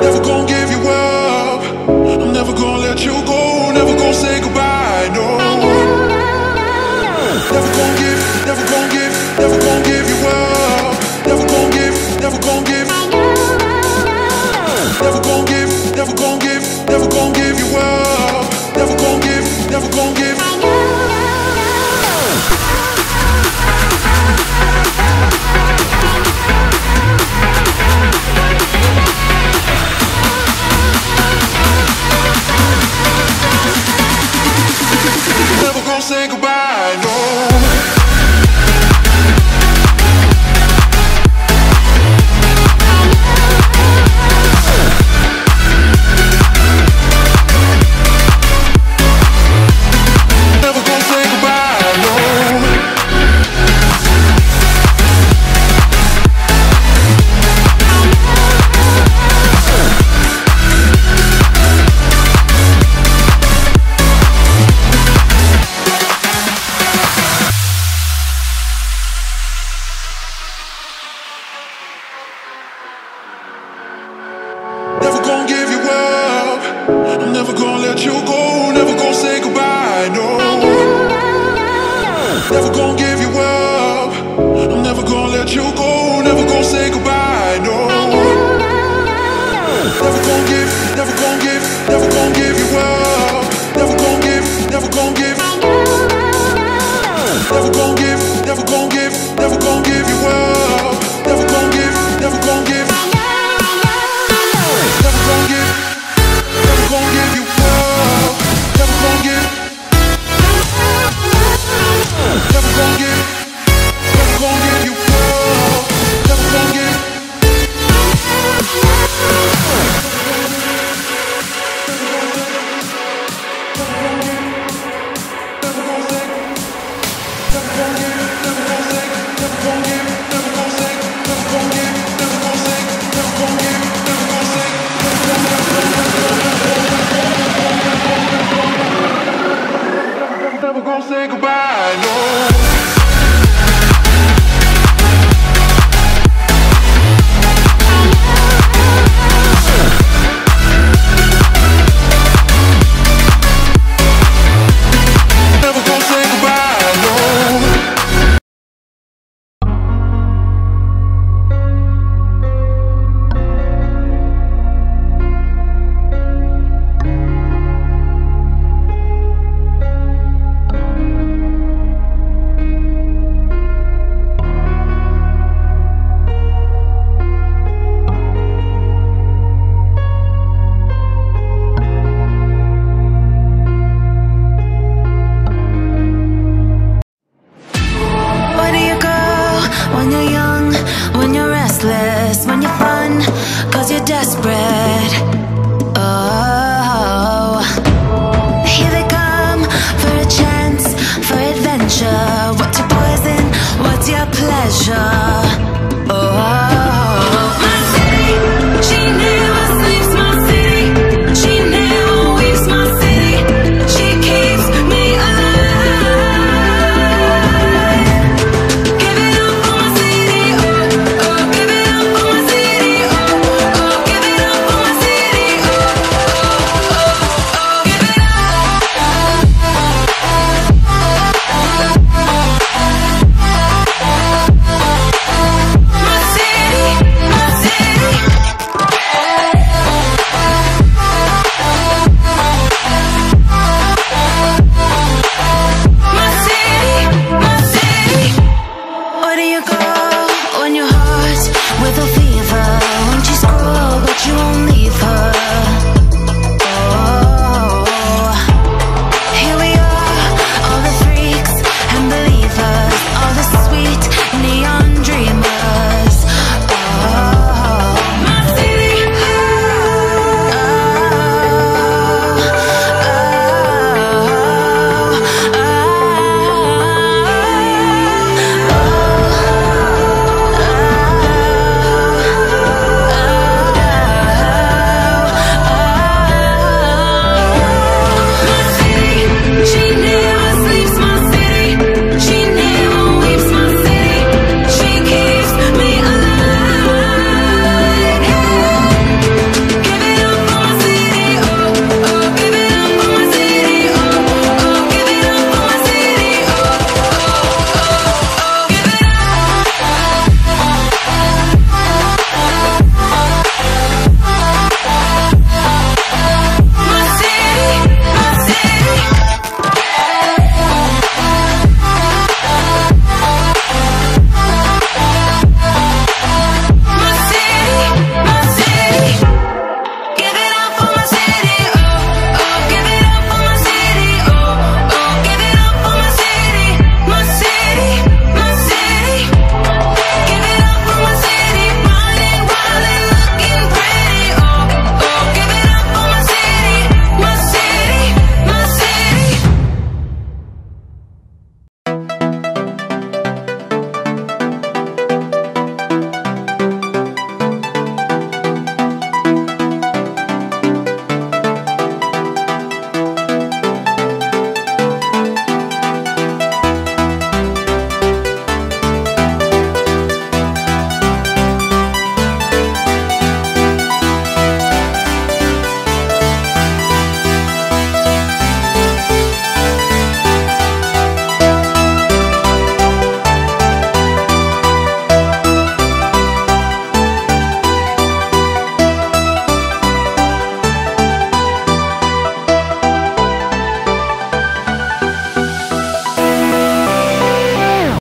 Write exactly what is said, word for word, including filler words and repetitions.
Never gonna give you up. I'm never gonna let you go. Never gonna say goodbye, no. Never gonna give, never gonna give, never gonna give you up. Never gonna give, never gonna give. Never gonna give, never gonna give, never gonna give you up. Never gonna give, never gonna give. Never gonna say goodbye, no. Never gonna get.